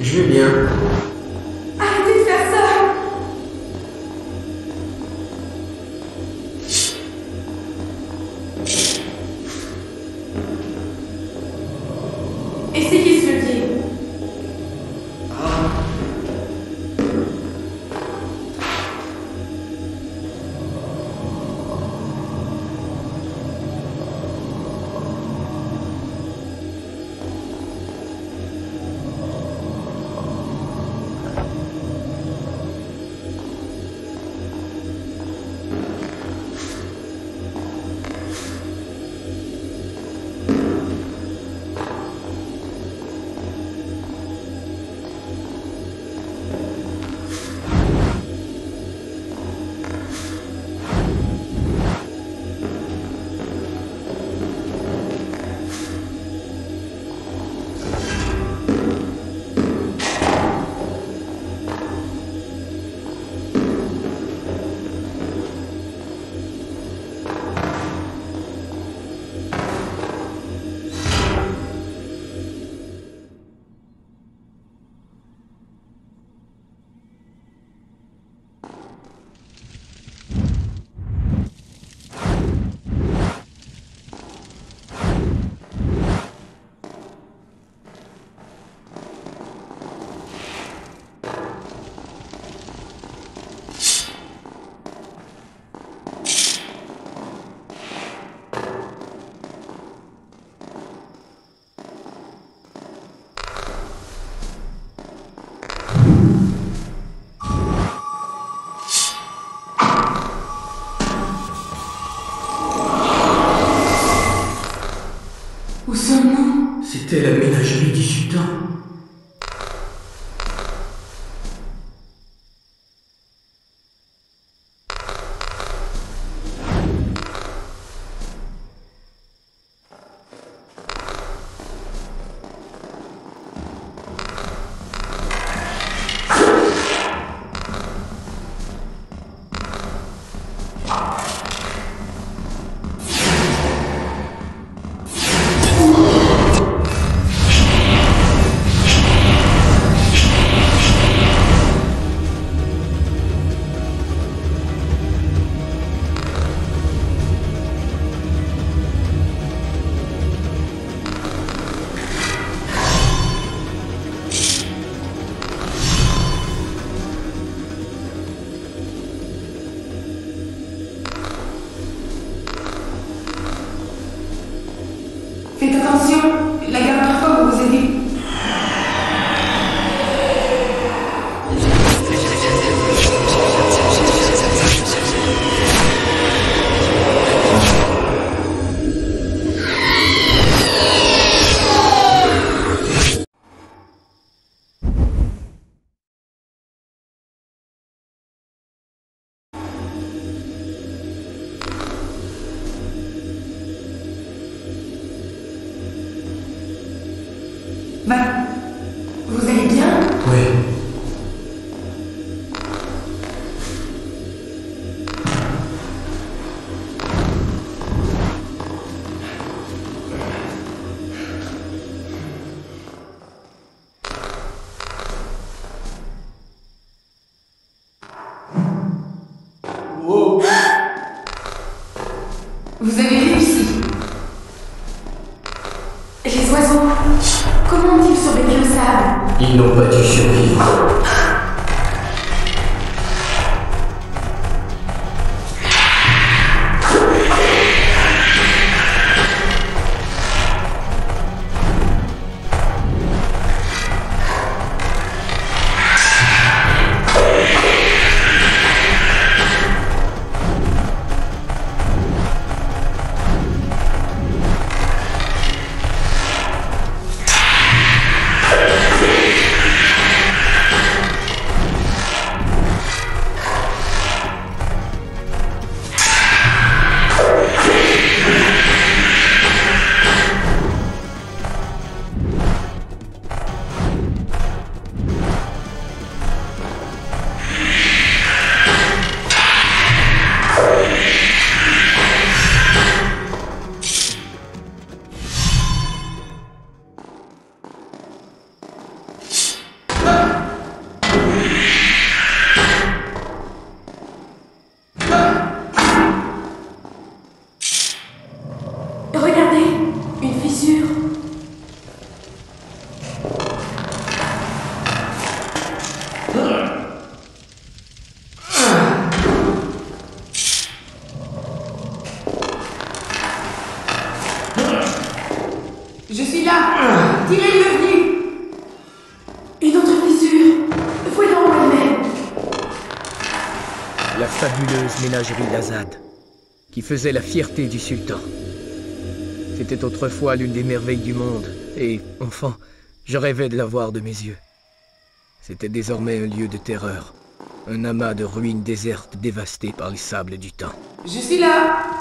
Julien. Arrêtez de faire ça. Essayez ce levier. C'était la ménagerie du sultan. Vous avez réussi. Les oiseaux, comment ont-ils survécu au sable? Ils n'ont pas dû survivre. Je suis là. Tirez-le venu. Une autre fissure. Voyons elle-même. La fabuleuse ménagerie d'Azad, qui faisait la fierté du sultan. C'était autrefois l'une des merveilles du monde, et, enfant, je rêvais de la voir de mes yeux. C'était désormais un lieu de terreur, un amas de ruines désertes dévastées par les sables du temps. Je suis là.